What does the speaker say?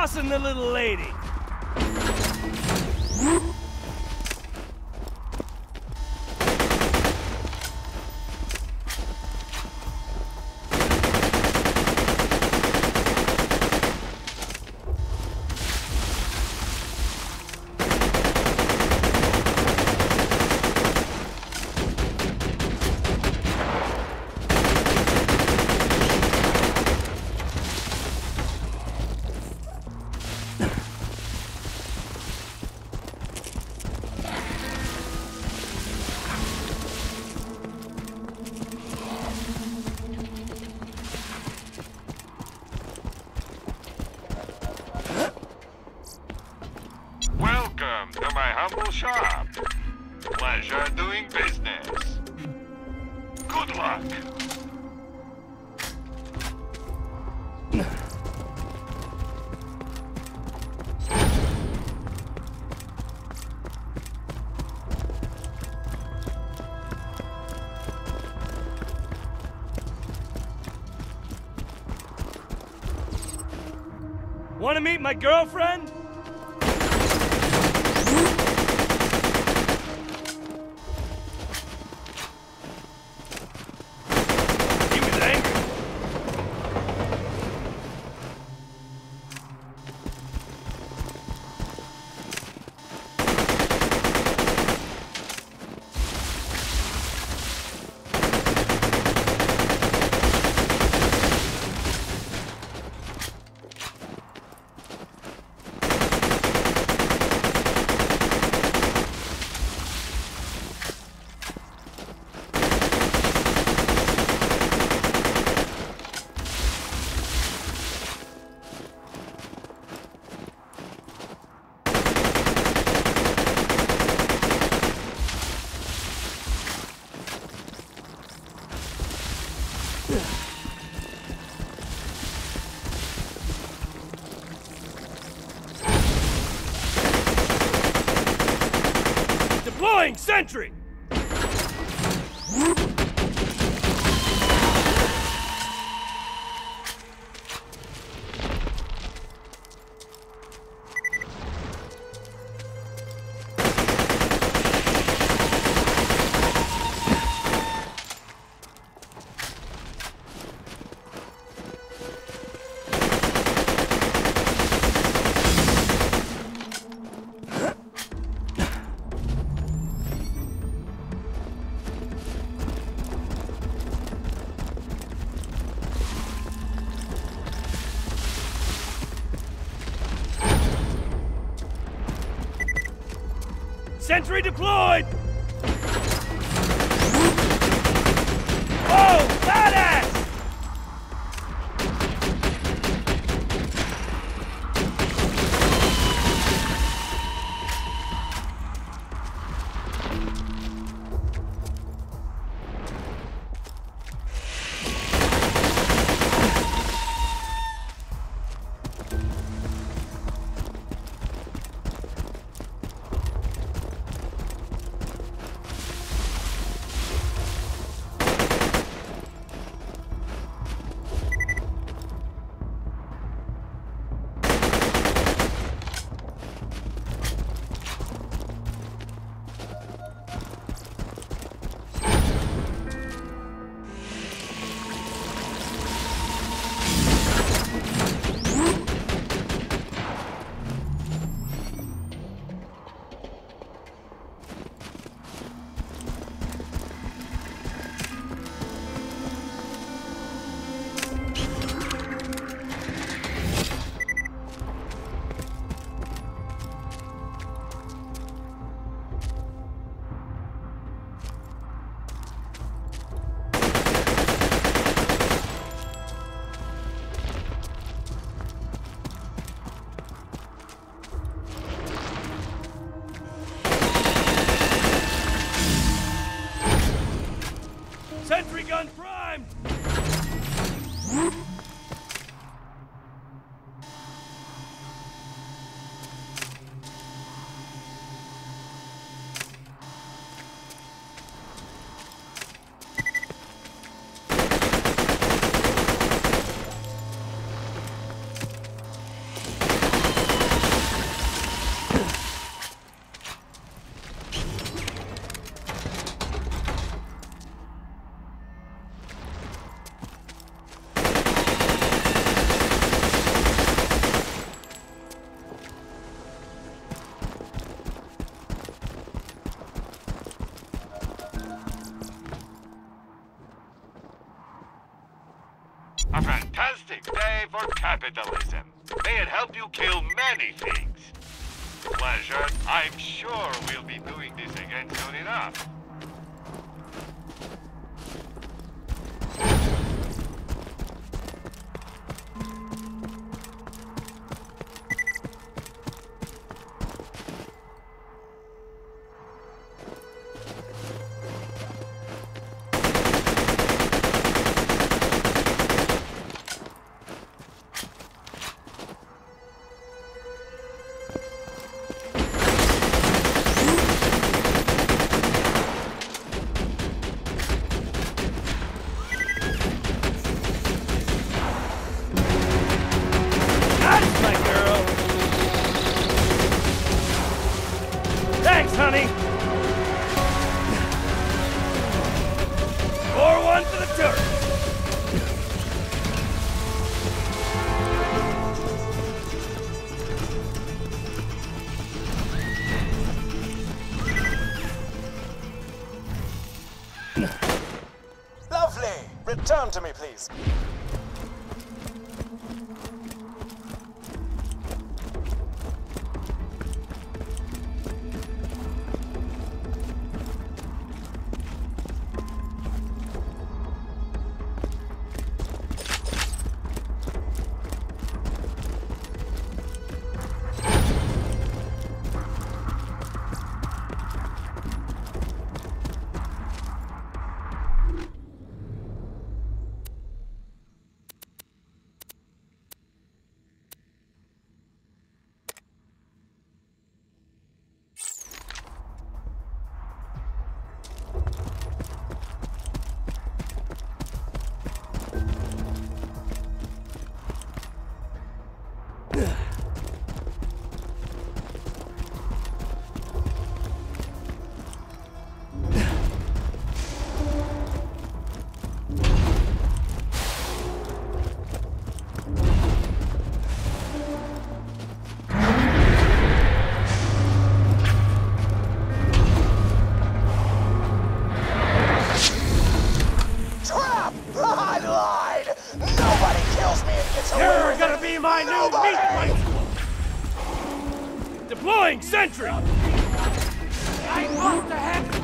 tossing the little lady. Shop. Pleasure doing business. Good luck. Want to meet my girlfriend? Deploying sentry! Sentry deployed! Whoa! fantastic day for capitalism. May it help you kill many things. Pleasure. I'm sure we'll be doing this again soon enough. Return to me, please. Deploying sentry! I want the head!